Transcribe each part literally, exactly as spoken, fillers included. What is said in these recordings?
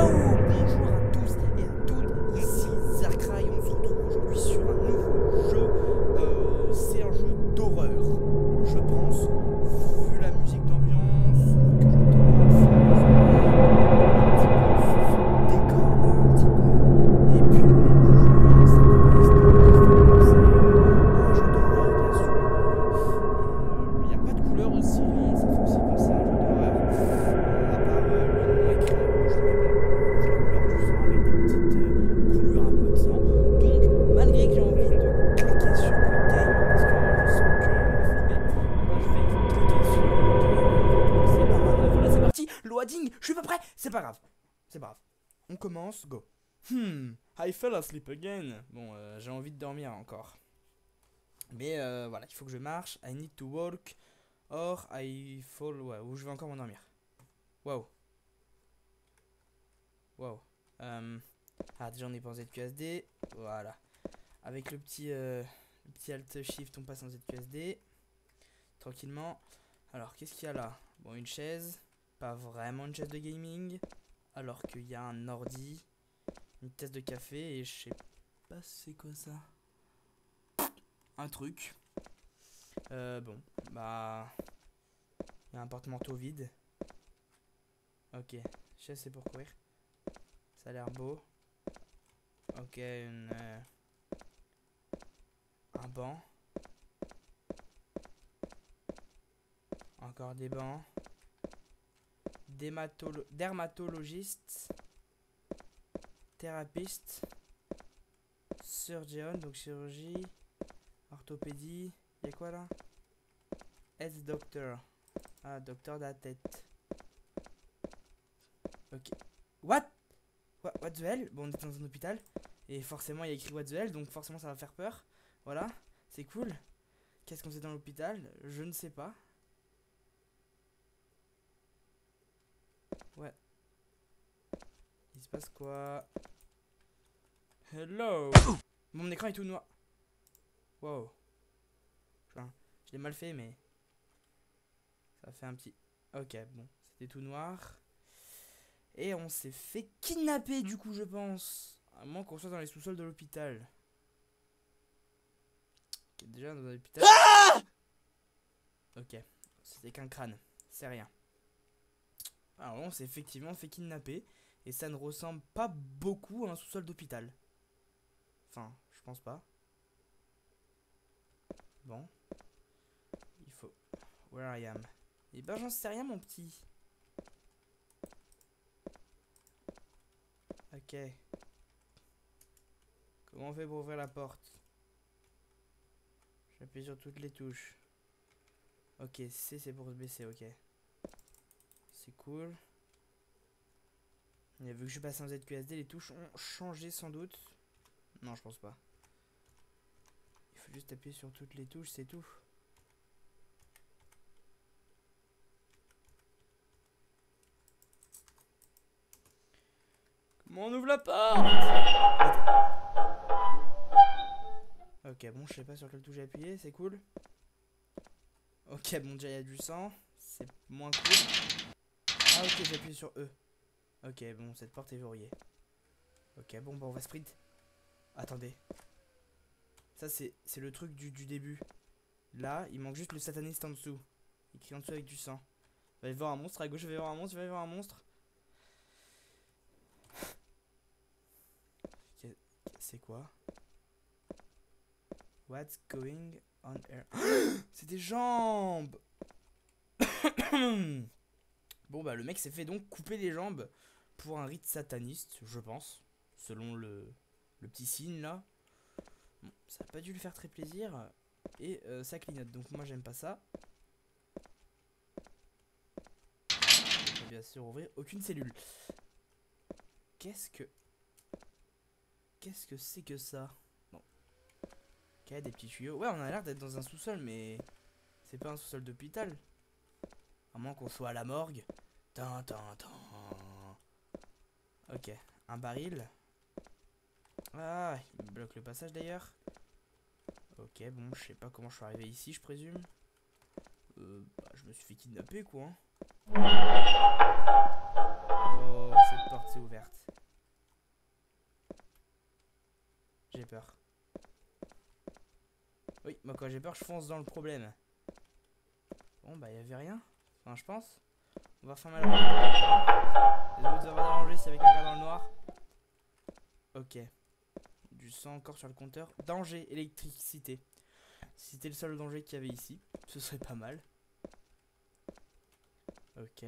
Hello, bonjour à tous et à toutes, ici Zarkrai, on se retrouve aujourd'hui sur un nouveau jeu, euh, c'est un jeu d'horreur, je pense, vu la musique d'ambiance que j'entends, ça me fait un petit peu décorné un petit peu, et puis le jeu Satanist, c'est un jeu d'horreur bien sûr, il n'y a pas de couleur aussi, ça fait aussi penser à un jeu d'horreur. Je suis pas prêt, c'est pas grave, c'est pas grave. On commence, go. Hmm, I fell asleep again. Bon, euh, j'ai envie de dormir encore. Mais euh, voilà, il faut que je marche. I need to walk or I fall. Ouais, ou je vais encore m'endormir. Waouh. Waouh. Ah, déjà on est pas en Z Q S D. Voilà. Avec le petit, euh, le petit Alt Shift, on passe en Z Q S D. Tranquillement. Alors, qu'est-ce qu'il y a là? Bon, une chaise. Pas vraiment une chaise de gaming, alors qu'il y a un ordi, une tasse de café et je sais pas c'est quoi ça, un truc. Euh, bon, bah il y a un porte-manteau vide. Ok, chaise c'est pour courir. Ça a l'air beau. Ok, une, euh, un banc. Encore des bancs. Dermatolo- dermatologiste, thérapeute, surgeon, donc chirurgie, orthopédie, il y a quoi là? Head doctor, ah docteur de la tête. Ok, what? What, what the hell? Bon, on est dans un hôpital et forcément il y a écrit what the hell, donc forcément ça va faire peur. Voilà, c'est cool. Qu'est-ce qu'on sait dans l'hôpital? Je ne sais pas. Ouais. Il se passe quoi? Hello. Mon écran est tout noir. Wow. Enfin, je l'ai mal fait mais... ça fait un petit... Ok, bon. C'était tout noir. Et on s'est fait kidnapper du coup je pense. À moins qu'on soit dans les sous-sols de l'hôpital. Okay, déjà dans l'hôpital... Ah ok. C'était qu'un crâne. C'est rien. Alors on s'est effectivement fait kidnapper et ça ne ressemble pas beaucoup à un sous-sol d'hôpital. Enfin, je pense pas. Bon. Il faut... Where I am. Eh ben j'en sais rien mon petit. Ok. Comment on fait pour ouvrir la porte? J'appuie sur toutes les touches. Ok, C c'est pour se baisser, ok. C'est cool. Et vu que je suis passé en Z Q S D, les touches ont changé sans doute. Non, je pense pas. Il faut juste appuyer sur toutes les touches, c'est tout. Comment on ouvre la porte? Ok, bon, je sais pas sur quelle touche appuyer, c'est cool. Ok, bon, déjà il y a du sang. C'est moins cool. Ah ok, j'ai appuyé sur E. Ok, bon, cette porte est verrouillée. Ok, bon, bah on va sprint. Attendez. Ça, c'est le truc du, du début. Là, il manque juste le sataniste en dessous. Il crie en dessous avec du sang. Il va y voir un monstre, à gauche, il va y voir un monstre, il va y voir un monstre. C'est quoi? What's going on here? C'est des jambes. Bon bah le mec s'est fait donc couper les jambes pour un rite sataniste, je pense, selon le, le petit signe là. Bon, ça a pas dû lui faire très plaisir et euh, ça clignote, donc moi j'aime pas ça. Je vais bien sûr ouvrir aucune cellule. Qu'est-ce que... Qu'est-ce que c'est que ça? Bon. Ok, des petits tuyaux. Ouais, on a l'air d'être dans un sous-sol, mais c'est pas un sous-sol d'hôpital. À moins qu'on soit à la morgue. Tin, tin, tin. Ok, un baril. Ah, il bloque le passage d'ailleurs. Ok, bon, je sais pas comment je suis arrivé ici, je présume. Euh, bah, je me suis fait kidnapper, quoi. Hein. Oh, cette porte s'est ouverte. peur. Oui, moi quand j'ai peur, je fonce dans le problème. Bon, bah, il n'y avait rien. Enfin, je pense. On va fermer la porte. Désolé de vous avoir dérangé, c'est avec un gars dans le noir. Ok. Du sang encore sur le compteur. Danger, électricité. Si c'était le seul danger qu'il y avait ici, ce serait pas mal. Ok.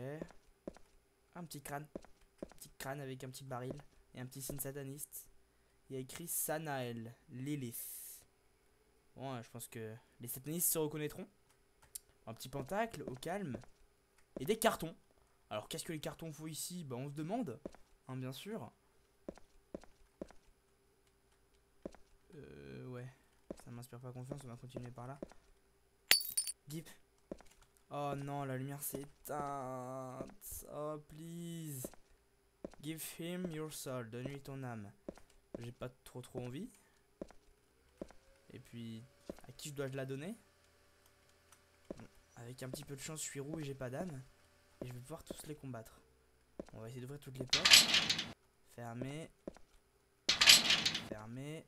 Un petit crâne. Un petit crâne avec un petit baril. Et un petit signe sataniste. Il y a écrit Sanael, Lilith. Bon, je pense que les satanistes se reconnaîtront. Un petit pentacle, au calme. Et des cartons. Alors, qu'est-ce que les cartons font ici? Bah, on se demande. Hein, bien sûr. Euh, ouais. Ça m'inspire pas confiance, on va continuer par là. Gip. Oh non, la lumière s'est éteinte. Oh, please. Give him your soul. Donne-lui ton âme. J'ai pas trop trop envie. Et puis, à qui je dois la donner? Avec un petit peu de chance, je suis roux et j'ai pas d'âme. Et je vais pouvoir tous les combattre. On va essayer d'ouvrir toutes les portes. Fermer. Fermer.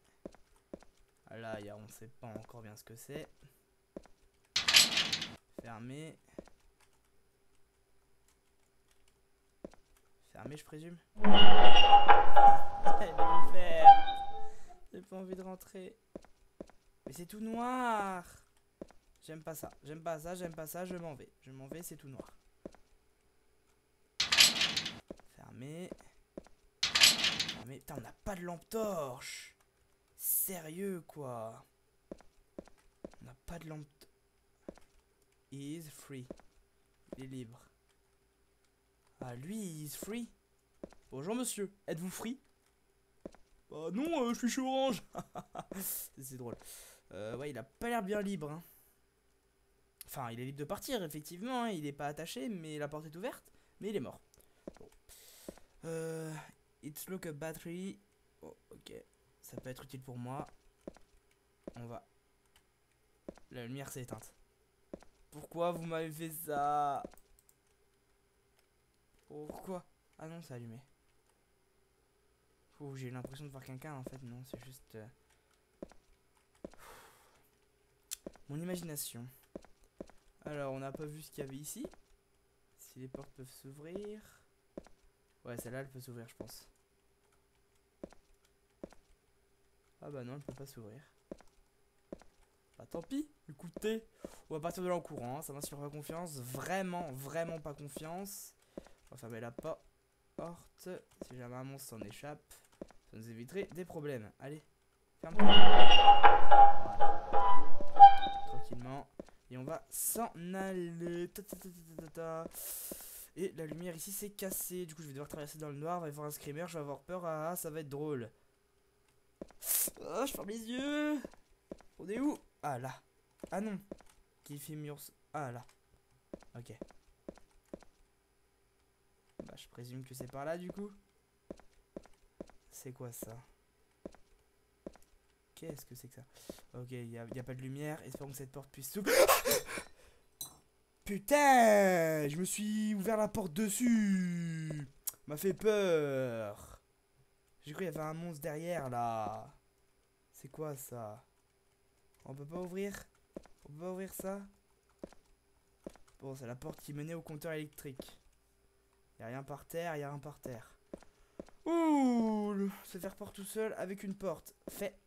Là, y a, on sait pas encore bien ce que c'est. Fermé. Fermé, je présume. Elle est ouverte. J'ai pas envie de rentrer. Mais c'est tout noir. J'aime pas ça. J'aime pas ça. J'aime pas ça. Je m'en vais. Je m'en vais. C'est tout noir. Fermé. Fermé. Putain, on n'a pas de lampe torche. Sérieux, quoi. On n'a pas de lampe. He is free. Il est libre. Ah, lui, he is free. Bonjour, monsieur. Êtes-vous free? Bah, non, euh, je suis chez Orange. C'est drôle. Euh, ouais, il a pas l'air bien libre. Hein. Enfin, il est libre de partir, effectivement. Hein. Il n'est pas attaché, mais la porte est ouverte. Mais il est mort. Bon. Euh, it's look a battery. Oh, ok. Ça peut être utile pour moi. On va. La lumière s'est éteinte. Pourquoi vous m'avez fait ça? Pourquoi? Ah non, c'est allumé. J'ai l'impression de voir quelqu'un, en fait. Non, c'est juste... Euh... Mon imagination. Alors, on n'a pas vu ce qu'il y avait ici. Si les portes peuvent s'ouvrir... Ouais, celle-là, elle peut s'ouvrir, je pense. Ah bah non, elle peut pas s'ouvrir. Bah tant pis, écoutez, on va partir de là en courant, hein. Ça m'inspire pas confiance, vraiment, vraiment pas confiance. On va fermer la porte, si jamais un monstre s'en échappe, ça nous éviterait des problèmes. Allez, ferme. Voilà. Tranquillement, et on va s'en aller. Ta ta ta ta ta ta. Et la lumière ici s'est cassée, du coup je vais devoir traverser dans le noir, va y voir un screamer, je vais avoir peur, ah ça va être drôle. Oh, je ferme les yeux. On est où? Ah là. Ah non. Qui fait murs. Ah là. Ok. Bah je présume que c'est par là du coup. C'est quoi ça? Qu'est-ce que c'est que ça? Ok, il n'y a, a pas de lumière. Espérons que cette porte puisse s'ouvrir. Putain, je me suis ouvert la porte dessus. M'a fait peur. J'ai cru qu'il y avait un monstre derrière là. C'est quoi ça? On peut pas ouvrir? On peut pas ouvrir ça? Bon, c'est la porte qui menait au compteur électrique. Y'a rien par terre, y'a rien par terre. Ouh! Se faire porte tout seul avec une porte. Fait.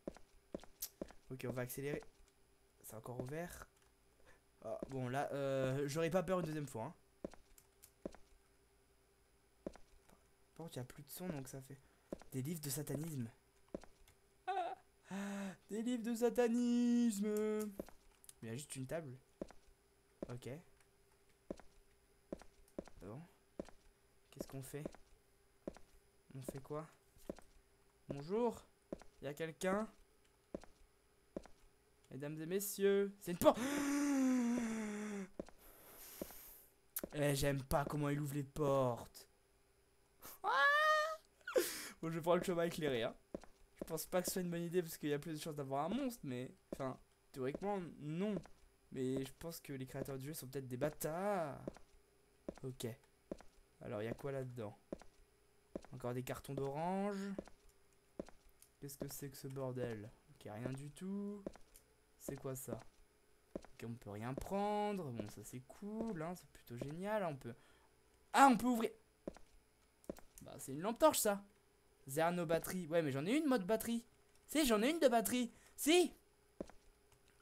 Ok, on va accélérer. C'est encore ouvert. Ah, bon, là, euh, j'aurais pas peur une deuxième fois. Hein. Par contre, y'a plus de son donc ça fait. Des livres de satanisme. Des livres de satanisme. Il y a juste une table. Ok. Bon. Qu'est-ce qu'on fait? On fait quoi? Bonjour. Il y a quelqu'un? Mesdames et messieurs. C'est une porte. Eh, j'aime pas comment il ouvre les portes. Bon, je prends le chemin éclairé, hein. Je pense pas que ce soit une bonne idée parce qu'il y a plus de chances d'avoir un monstre, mais enfin théoriquement non, mais je pense que les créateurs du jeu sont peut-être des bâtards. Ok, alors il y a quoi là-dedans? Encore des cartons d'orange. Qu'est-ce que c'est que ce bordel? y a rien du tout. C'est quoi ça? Ok, on peut rien prendre. Bon, ça c'est cool, hein, c'est plutôt génial. On peut... Ah, on peut ouvrir. Bah, c'est une lampe torche, ça. Zerno batterie. Ouais, mais j'en ai une, mode batterie. Si, j'en ai une de batterie. Si,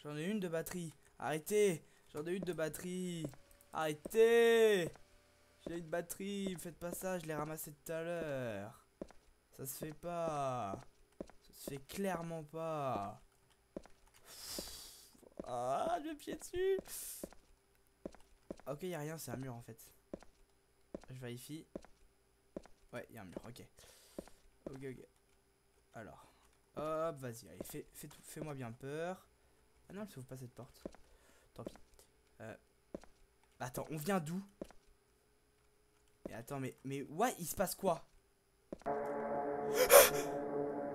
j'en ai une de batterie. Arrêtez. J'en ai une de batterie. Arrêtez. J'ai une batterie. Faites pas ça, je l'ai ramassée tout à l'heure. Ça se fait pas. Ça se fait clairement pas. Ah, je pied dessus. Ok, y a rien, c'est un mur en fait. Je vérifie. Ouais, y a un mur, ok. Ok, ok. Alors, hop, vas-y, allez, fais, fais, fais-moi bien peur. Ah non, elle s'ouvre pas cette porte. Tant pis. Euh, attends, on vient d'où? Mais attends, mais, mais, ouais, il se passe quoi?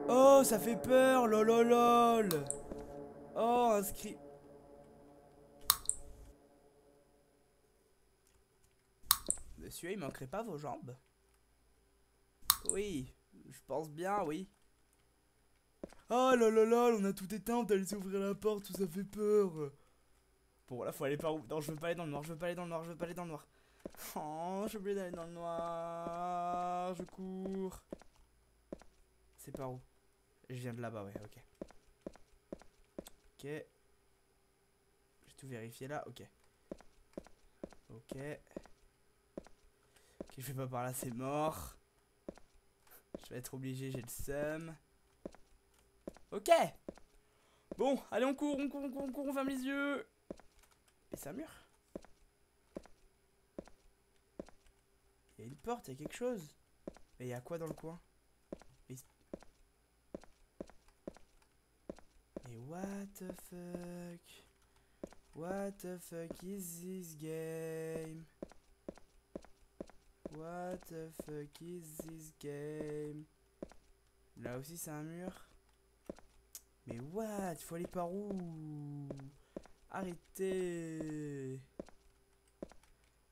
Oh, ça fait peur, lololol. Oh, inscrit. Monsieur, il manquerait pas vos jambes? Oui, je pense bien, oui. Oh là là là, on a tout éteint, on t'a laissé ouvrir la porte, ça fait peur. Bon, là, faut aller par où? Non, je veux pas aller dans le noir, je veux pas aller dans le noir, je veux pas aller dans le noir. Oh, j'ai oublié d'aller dans le noir, je cours. C'est par où? Je viens de là-bas, ouais, ok. Ok. J'ai tout vérifié là, ok. Ok. Ok, je vais pas par là, c'est mort. Je vais être obligé, j'ai le seum. Ok. Bon, allez, on court, on court, on court, on court, on ferme les yeux. Et c'est un mur. Il y a une porte, il y a quelque chose. Mais il y a quoi dans le coin? Mais... Mais what the fuck? What the fuck is this game? What the fuck is this game? Là aussi c'est un mur. Mais what? Faut aller par où? Arrêtez.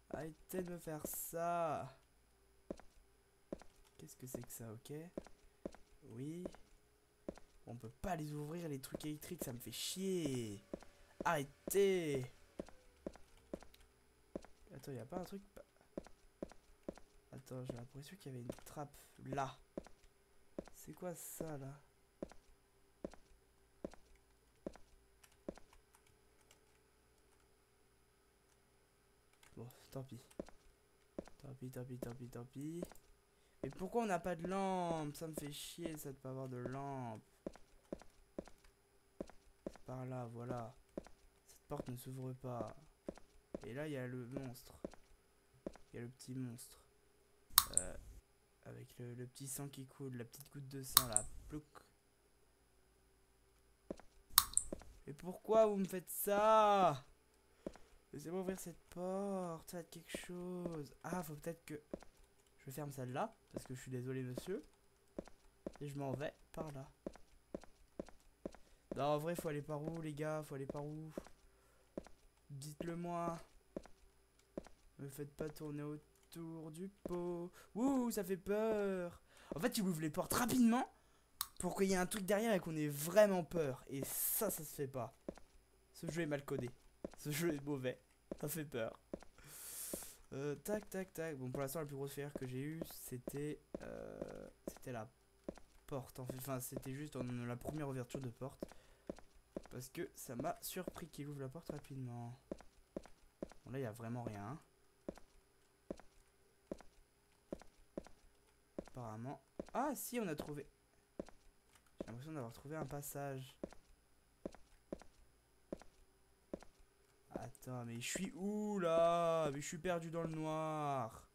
Arrêtez de me faire ça. Qu'est-ce que c'est que ça? Ok. Oui. On peut pas les ouvrir les trucs électriques, ça me fait chier. Arrêtez. Attends, y a pas un truc? Attends, j'ai l'impression qu'il y avait une trappe là. C'est quoi ça là? Bon, tant pis. Tant pis, tant pis, tant pis, tant pis. Mais pourquoi on n'a pas de lampe? Ça me fait chier ça de pas avoir de lampe. C'est par là, voilà. Cette porte ne s'ouvre pas. Et là, il y a le monstre. Il y a le petit monstre. Euh, avec le, le petit sang qui coule, la petite goutte de sang là. Plouc. Mais pourquoi vous me faites ça? Laissez-moi ouvrir cette porte, faites quelque chose. Ah, faut peut-être que je ferme celle-là, parce que je suis désolé monsieur. Et je m'en vais par là. Non, en vrai, faut aller par où les gars? Faut aller par où? Dites-le moi. Me faites pas tourner autour Tour du pot. Wouh, ça fait peur. En fait, il ouvre les portes rapidement pour qu'il y ait un truc derrière et qu'on ait vraiment peur. Et ça, ça se fait pas. Ce jeu est mal codé. Ce jeu est mauvais. Ça fait peur. Euh, tac, tac, tac. Bon, pour l'instant, la plus grosse frayeur que j'ai eue, c'était euh, c'était la porte. Enfin, c'était juste en, la première ouverture de porte. Parce que ça m'a surpris qu'il ouvre la porte rapidement. Bon, là, il n'y a vraiment rien. Apparemment. Ah si, on a trouvé. J'ai l'impression d'avoir trouvé un passage. Attends, mais je suis où là? Mais je suis perdu dans le noir.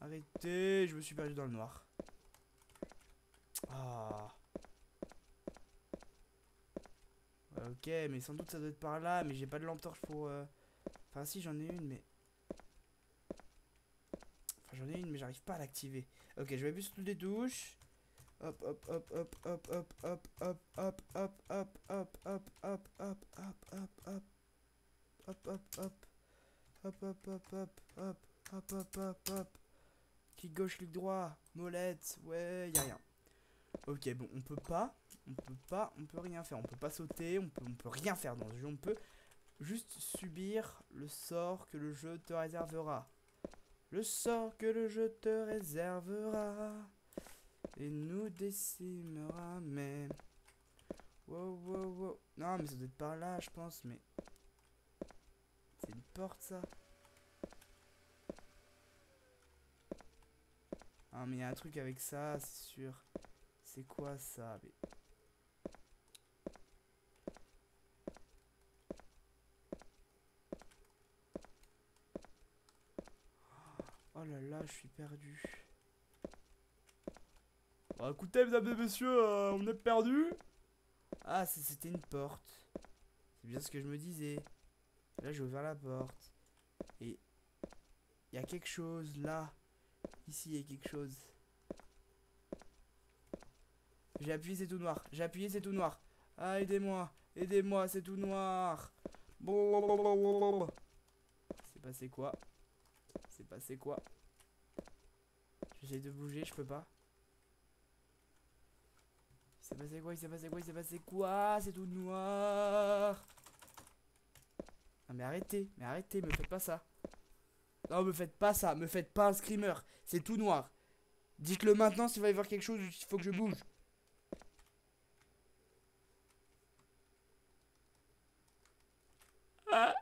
Arrêtez, je me suis perdu dans le noir. Ah. Ok, mais sans doute ça doit être par là. Mais j'ai pas de lampe torche pour... Euh... Enfin si, j'en ai une, mais... J'en ai une mais j'arrive pas à l'activer. Ok, je vais plus sous les douches. Hop hop hop hop hop hop hop hop hop hop hop hop hop hop hop hop hop hop hop hop hop hop hop hop hop hop hop hop hop. Clic gauche, clic droit, molette, ouais, y a rien. Ok, bon, on peut pas, on peut pas, on peut rien faire. On peut pas sauter, on peut, on peut rien faire dans ce jeu. On peut juste subir le sort que le jeu te réservera. Le sort que le jeu te réservera et nous décimera, mais... Wow, wow, wow. Non, mais ça doit être par là, je pense, mais... C'est une porte, ça. Ah, mais il y a un truc avec ça, c'est sûr. C'est quoi, ça mais... Oh là là, je suis perdu. Bon, écoutez, mesdames et messieurs, euh, on est perdu. Ah, c'était une porte. C'est bien ce que je me disais. Là, j'ai ouvert la porte. Et il y a quelque chose, là. Ici, il y a quelque chose. J'ai appuyé, c'est tout noir. J'ai appuyé, c'est tout noir. Ah, aidez-moi. Aidez-moi, c'est tout noir. C'est passé quoi? C'est passé quoi? J'essaie de bouger, je peux pas. Il s'est passé quoi? Il s'est passé quoi? Il s'est passé quoi? C'est tout noir. Non mais arrêtez, mais arrêtez, me faites pas ça. Non, me faites pas ça, me faites pas un screamer. C'est tout noir. Dites-le maintenant s'il va y avoir quelque chose, il faut que je bouge. Ah.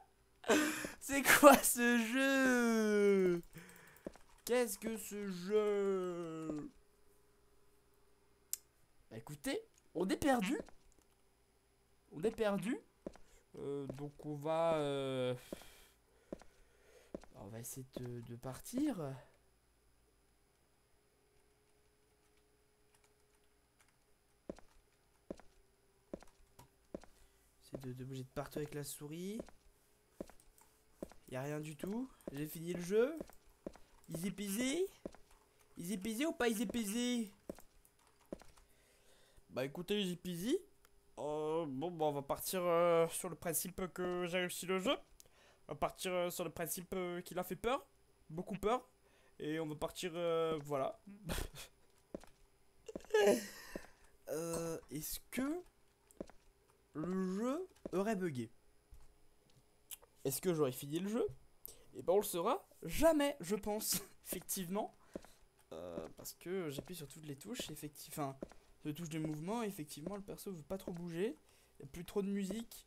C'est quoi ce jeu? Qu'est-ce que ce jeu? Bah écoutez, on est perdu. On est perdu. Euh, donc on va... Euh... On va essayer de, de partir. C'est de, de bouger de partout avec la souris. Y'a rien du tout. J'ai fini le jeu. Easy peasy. Easy peasy ou pas easy peasy? Bah écoutez, easy peasy. Euh, bon, bah on va partir euh, sur le principe que j'ai réussi le jeu. On va partir euh, sur le principe euh, qu'il a fait peur. Beaucoup peur. Et on va partir... Euh, voilà. euh, Est-ce que... Le jeu aurait bugué? Est-ce que j'aurais fini le jeu? Et ben on le saura jamais, je pense. Effectivement. Euh, parce que j'appuie sur toutes les touches. Effectivement. De touche de mouvement, effectivement le perso veut pas trop bouger, il n'y a plus trop de musique.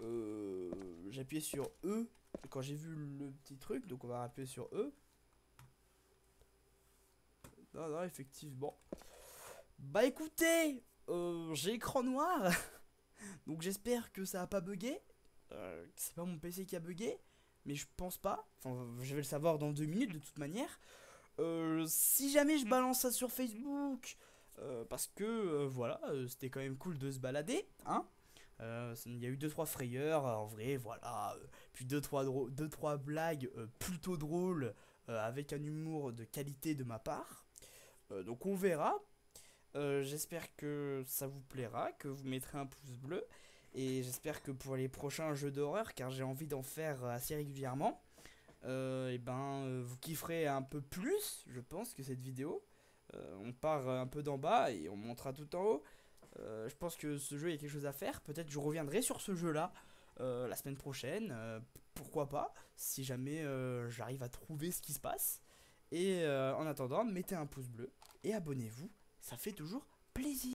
Euh, j'appuyais sur E quand j'ai vu le petit truc, donc on va appuyer sur E. Non, non, effectivement. Bah écoutez, euh, j'ai écran noir, donc j'espère que ça a pas bugué. Euh, c'est pas mon P C qui a bugué, mais je pense pas. Enfin, je vais le savoir dans deux minutes de toute manière. Euh, si jamais je balance ça sur Facebook. Euh, parce que euh, voilà, euh, c'était quand même cool de se balader, hein. Il euh, y a eu deux trois frayeurs, euh, en vrai, voilà. Euh, puis deux trois blagues euh, plutôt drôles, euh, avec un humour de qualité de ma part. Euh, donc on verra. Euh, j'espère que ça vous plaira, que vous mettrez un pouce bleu. Et j'espère que pour les prochains jeux d'horreur, car j'ai envie d'en faire assez régulièrement, euh, et ben euh, vous kifferez un peu plus, je pense, que cette vidéo. Euh, on part un peu d'en bas et on montera tout en haut. Euh, je pense que ce jeu, il y a quelque chose à faire. Peut-être je reviendrai sur ce jeu-là euh, la semaine prochaine. Euh, pourquoi pas, si jamais euh, j'arrive à trouver ce qui se passe. Et euh, en attendant, mettez un pouce bleu et abonnez-vous. Ça fait toujours plaisir.